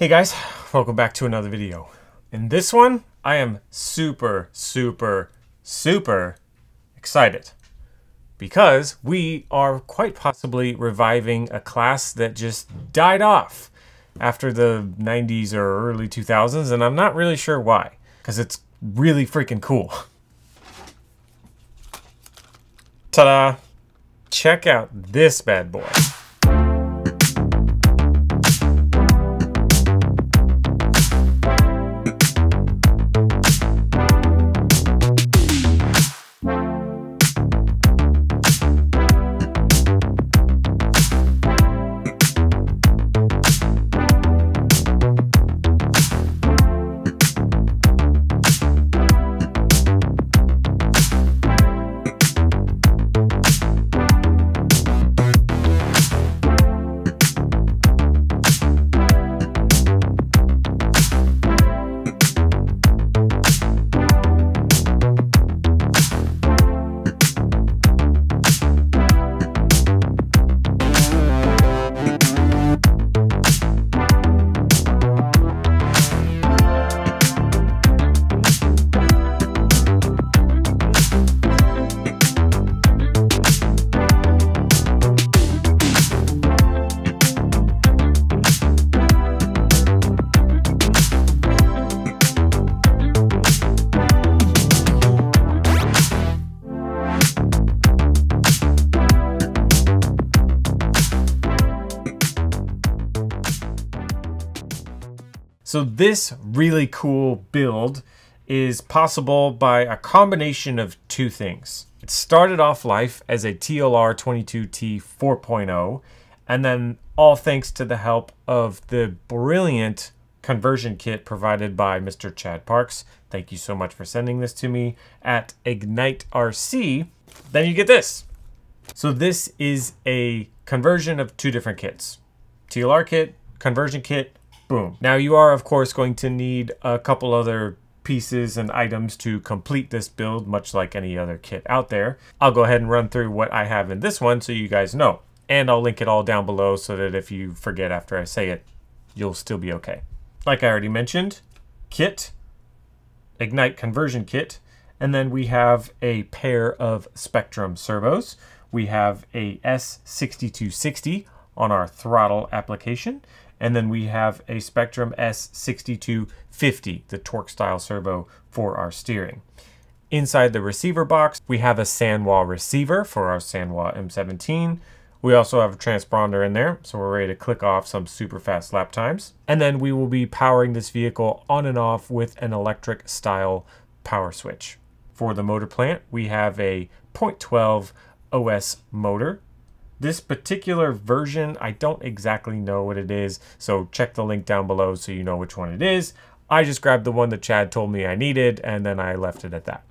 Hey guys, welcome back to another video. In this one, I am super excited because we are quite possibly reviving a class that just died off after the 90s or early 2000s, and I'm not really sure why, because it's really freaking cool. Ta-da! Check out this bad boy. So this really cool build is possible by a combination of two things. It started off life as a TLR 22T 4.0, and then all thanks to the help of the brilliant conversion kit provided by Mr. Chad Parks. Thank you so much for sending this to me at Ignite RC. Then you get this. So this is a conversion of two different kits. TLR kit, conversion kit, boom. Now you are of course going to need a couple other pieces and items to complete this build, much like any other kit out there. I'll go ahead and run through what I have in this one so you guys know. And I'll link it all down below so that if you forget after I say it, you'll still be okay. Like I already mentioned, kit, Ignite conversion kit, and then we have a pair of Spectrum servos. We have a S6260 on our throttle application, and then we have a Spectrum S6250, the torque style servo for our steering. Inside the receiver box, we have a Sanwa receiver for our Sanwa M17. We also have a transponder in there, so we're ready to click off some super fast lap times. And then we will be powering this vehicle on and off with an electric style power switch. For the motor plant, we have a 0.12 OS motor. This particular version, I don't exactly know what it is, so check the link down below so you know which one it is. I just grabbed the one that Chad told me I needed, and then I left it at that.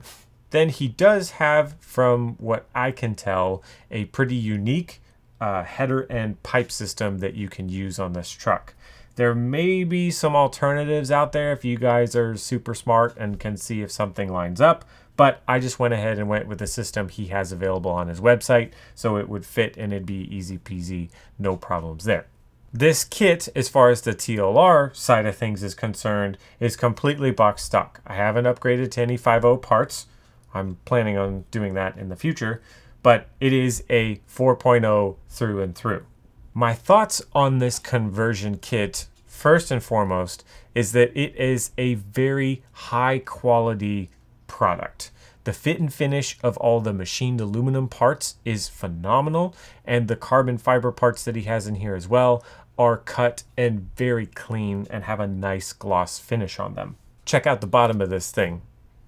Then he does have, from what I can tell, a pretty unique header and pipe system that you can use on this truck. There may be some alternatives out there if you guys are super smart and can see if something lines up, but I just went ahead and went with the system he has available on his website, so it would fit and it'd be easy peasy, no problems there. This kit, as far as the TLR side of things is concerned, is completely box stock. I haven't upgraded to any 5.0 parts. I'm planning on doing that in the future, but it is a 4.0 through and through. My thoughts on this conversion kit, first and foremost, is that it is a very high quality product. The fit and finish of all the machined aluminum parts is phenomenal, and the carbon fiber parts that he has in here as well are cut and very clean and have a nice gloss finish on them. Check out the bottom of this thing.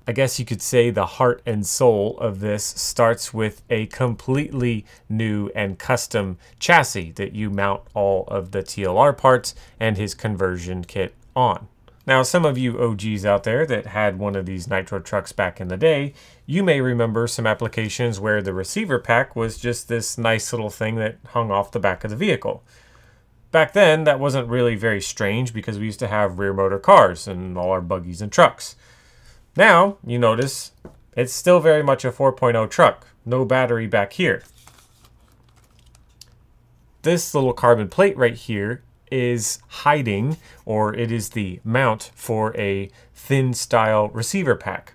I guess you could say the heart and soul of this starts with a completely new and custom chassis that you mount all of the TLR parts and his conversion kit on. Now, some of you OGs out there that had one of these nitro trucks back in the day, you may remember some applications where the receiver pack was just this nice little thing that hung off the back of the vehicle. Back then, that wasn't really very strange because we used to have rear motor cars and all our buggies and trucks. Now, you notice, it's still very much a 4.0 truck. No battery back here. This little carbon plate right here is hiding, or it is the mount for a thin style receiver pack.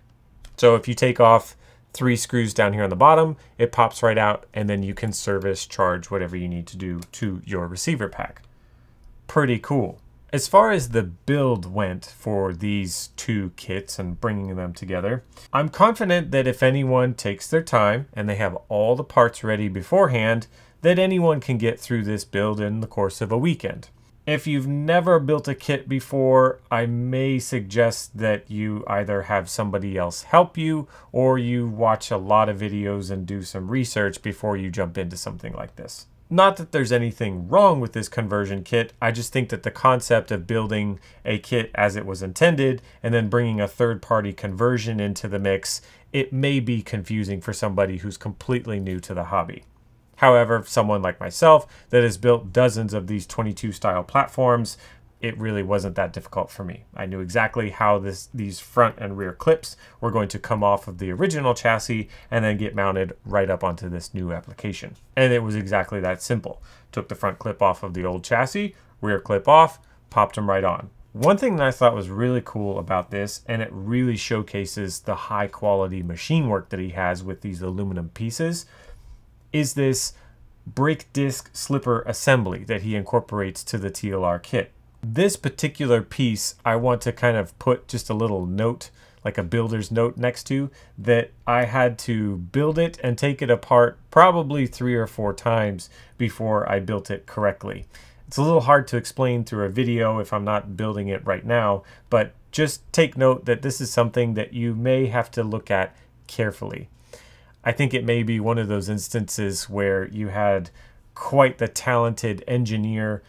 So if you take off 3 screws down here on the bottom, it pops right out, and then you can service, charge, whatever you need to do to your receiver pack. Pretty cool. As far as the build went for these two kits and bringing them together, I'm confident that if anyone takes their time and they have all the parts ready beforehand, that anyone can get through this build in the course of a weekend. If you've never built a kit before, I may suggest that you either have somebody else help you, or you watch a lot of videos and do some research before you jump into something like this. Not that there's anything wrong with this conversion kit, I just think that the concept of building a kit as it was intended and then bringing a third-party conversion into the mix, it may be confusing for somebody who's completely new to the hobby. However, someone like myself that has built dozens of these 22 style platforms, it really wasn't that difficult for me. I knew exactly how these front and rear clips were going to come off of the original chassis and then get mounted right up onto this new application. And it was exactly that simple. Took the front clip off of the old chassis, rear clip off, popped them right on. One thing that I thought was really cool about this, and it really showcases the high quality machine work that he has with these aluminum pieces, is this brake disc slipper assembly that he incorporates to the TLR kit. This particular piece, I want to kind of put just a little note, like a builder's note next to, that I had to build it and take it apart probably 3 or 4 times before I built it correctly. It's a little hard to explain through a video if I'm not building it right now, but just take note that this is something that you may have to look at carefully. I think it may be one of those instances where you had quite the talented engineer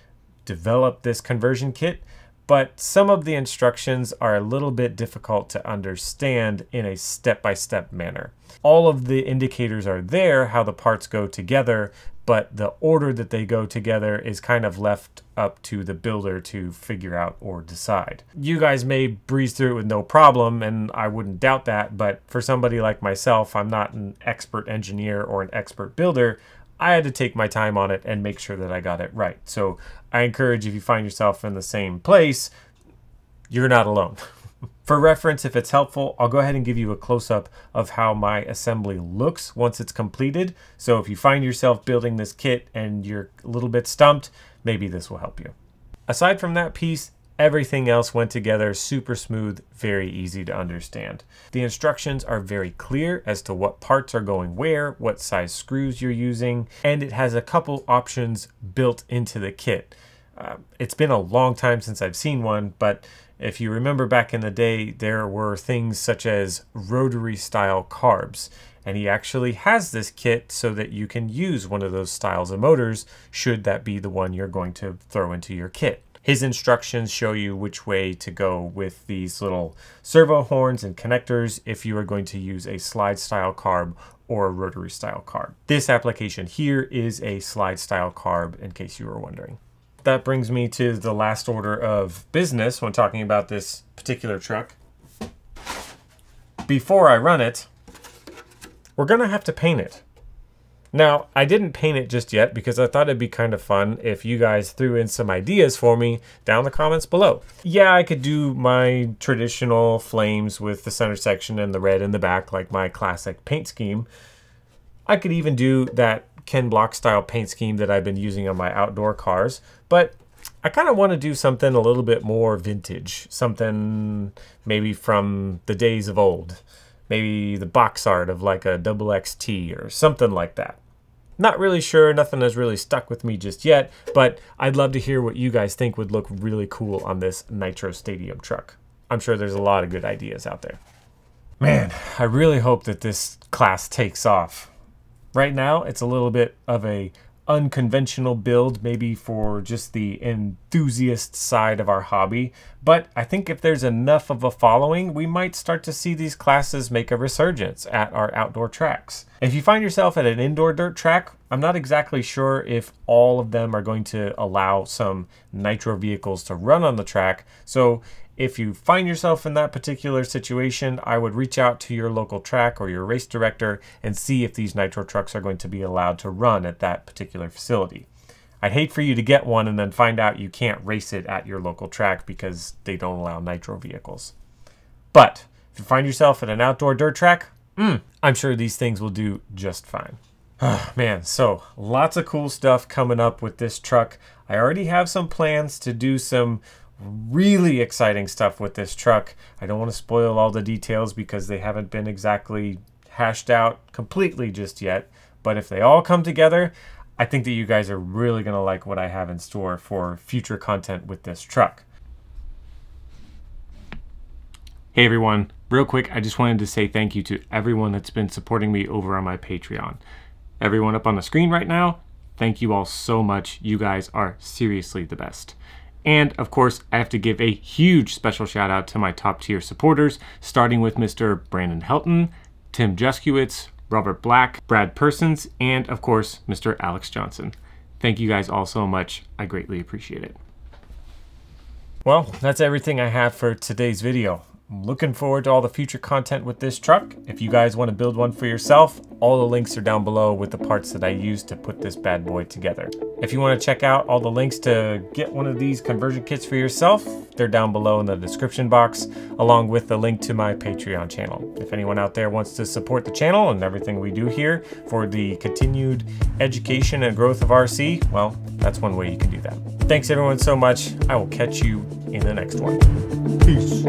develop this conversion kit, but some of the instructions are a little bit difficult to understand in a step-by-step manner. All of the indicators are there, how the parts go together, but the order that they go together is kind of left up to the builder to figure out or decide. You guys may breeze through it with no problem, and I wouldn't doubt that, but for somebody like myself, I'm not an expert engineer or an expert builder, I had to take my time on it and make sure that I got it right. So I encourage, if you find yourself in the same place, you're not alone. For reference, if it's helpful, I'll go ahead and give you a close-up of how my assembly looks once it's completed. So if you find yourself building this kit and you're a little bit stumped, maybe this will help you. Aside from that piece, everything else went together super smooth, very easy to understand. The instructions are very clear as to what parts are going where, what size screws you're using, and it has a couple options built into the kit. It's been a long time since I've seen one, but if you remember back in the day, there were things such as rotary style carbs, and he actually has this kit so that you can use one of those styles of motors should that be the one you're going to throw into your kit. His instructions show you which way to go with these little servo horns and connectors if you are going to use a slide style carb or a rotary style carb. This application here is a slide style carb, in case you were wondering. That brings me to the last order of business when talking about this particular truck. Before I run it, we're gonna have to paint it. Now, I didn't paint it just yet because I thought it'd be kind of fun if you guys threw in some ideas for me down in the comments below. Yeah, I could do my traditional flames with the center section and the red in the back, like my classic paint scheme. I could even do that Ken Block style paint scheme that I've been using on my outdoor cars, but I kind of want to do something a little bit more vintage, something maybe from the days of old, maybe the box art of like a XXT or something like that. Not really sure, nothing has really stuck with me just yet, but I'd love to hear what you guys think would look really cool on this Nitro Stadium truck. I'm sure there's a lot of good ideas out there. Man, I really hope that this class takes off. Right now, it's a little bit of an unconventional build, maybe for just the enthusiast side of our hobby, but I think if there's enough of a following, we might start to see these classes make a resurgence at our outdoor tracks. If you find yourself at an indoor dirt track, I'm not exactly sure if all of them are going to allow some nitro vehicles to run on the track, so if you find yourself in that particular situation, I would reach out to your local track or your race director and see if these nitro trucks are going to be allowed to run at that particular facility. I'd hate for you to get one and then find out you can't race it at your local track because they don't allow nitro vehicles. But if you find yourself at an outdoor dirt track, I'm sure these things will do just fine. Oh, man, so lots of cool stuff coming up with this truck. I already have some plans to do some really exciting stuff with this truck. I don't want to spoil all the details because they haven't been exactly hashed out completely just yet. But if they all come together, I think that you guys are really going to like what I have in store for future content with this truck. Hey everyone, real quick, I just wanted to say thank you to everyone that's been supporting me over on my Patreon. Everyone up on the screen right now, thank you all so much. You guys are seriously the best. And of course, I have to give a huge special shout out to my top tier supporters, starting with Mr. Brandon Helton, Tim Jeskiewicz, Robert Black, Brad Persons, and of course, Mr. Alex Johnson. Thank you guys all so much. I greatly appreciate it. Well, that's everything I have for today's video. I'm looking forward to all the future content with this truck. If you guys want to build one for yourself, all the links are down below with the parts that I used to put this bad boy together. If you want to check out all the links to get one of these conversion kits for yourself, they're down below in the description box, along with the link to my Patreon channel. If anyone out there wants to support the channel and everything we do here for the continued education and growth of RC, well, that's one way you can do that. Thanks everyone so much. I will catch you in the next one. Peace.